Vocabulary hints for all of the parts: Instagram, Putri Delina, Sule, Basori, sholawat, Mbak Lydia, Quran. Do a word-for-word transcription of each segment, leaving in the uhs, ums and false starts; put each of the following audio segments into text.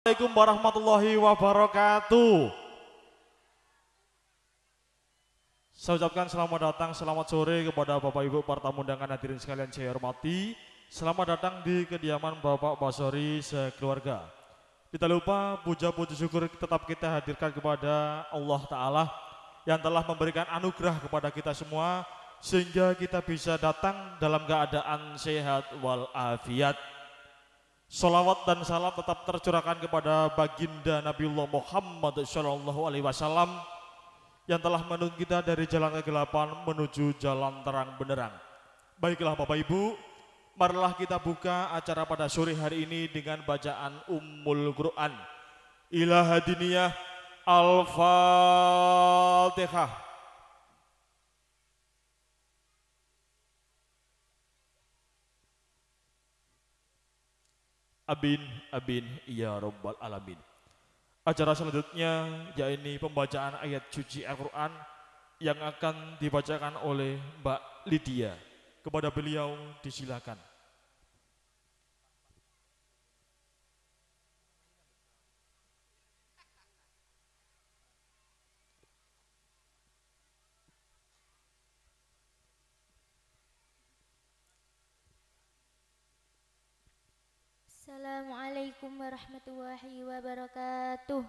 Assalamualaikum warahmatullahi wabarakatuh. Saya ucapkan selamat datang, selamat sore kepada Bapak Ibu para tamu undangan hadirin sekalian saya hormati. Selamat datang di kediaman Bapak Basori sekeluarga. Kita lupa puja puji syukur tetap kita hadirkan kepada Allah Ta'ala yang telah memberikan anugerah kepada kita semua sehingga kita bisa datang dalam keadaan sehat walafiat. Salawat dan salam tetap tercurahkan kepada baginda Nabiullah Muhammad Shallallahu Alaihi Wasallam yang telah menuntun kita dari jalan kegelapan menuju jalan terang benderang. Baiklah Bapak Ibu, marilah kita buka acara pada sore hari ini dengan bacaan Ummul Quran. Ilaha Diniyah Al-Fatihah. Amin, amin, ya Rabbal Alamin. Acara selanjutnya yaitu pembacaan ayat suci Al-Quran yang akan dibacakan oleh Mbak Lydia. Kepada beliau disilakan. Assalamualaikum warahmatullahi wabarakatuh.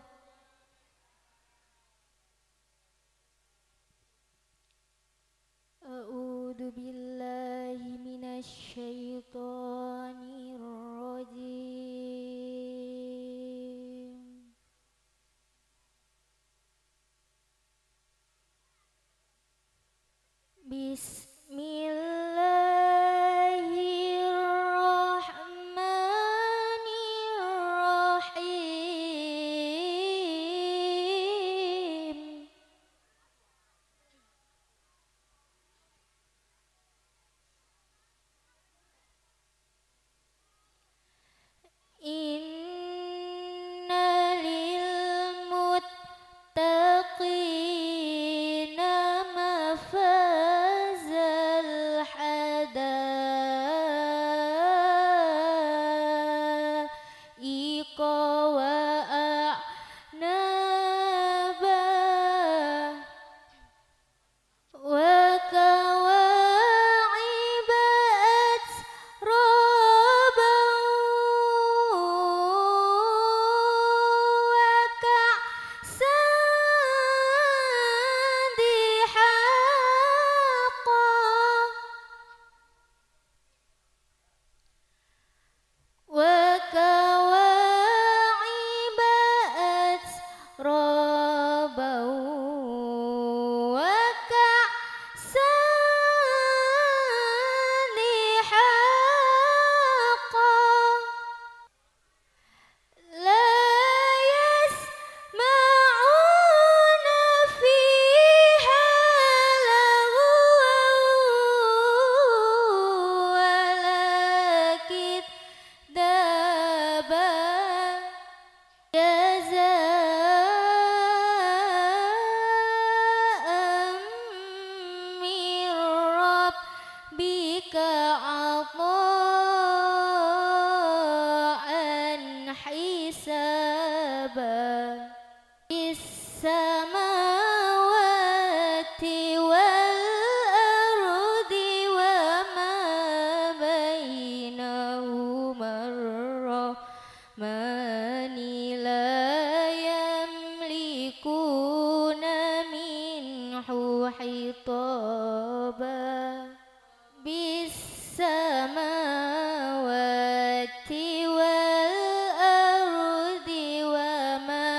A'udzu billahi minasy syaithanir rajim. Bismillahirrahmanirrahim. Samawati wal ardi wa ma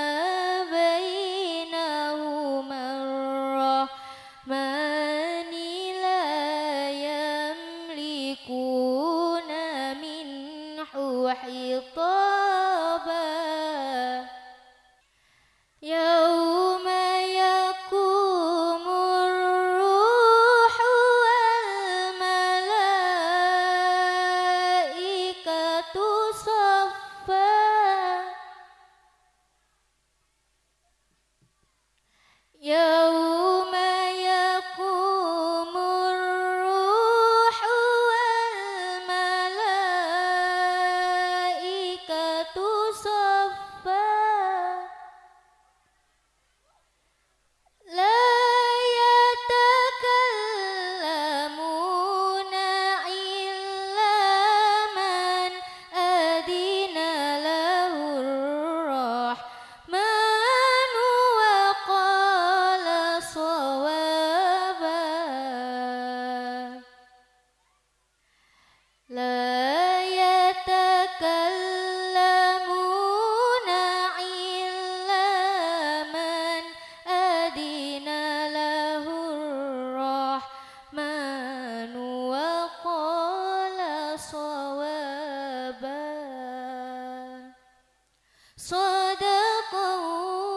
Shadaqallahul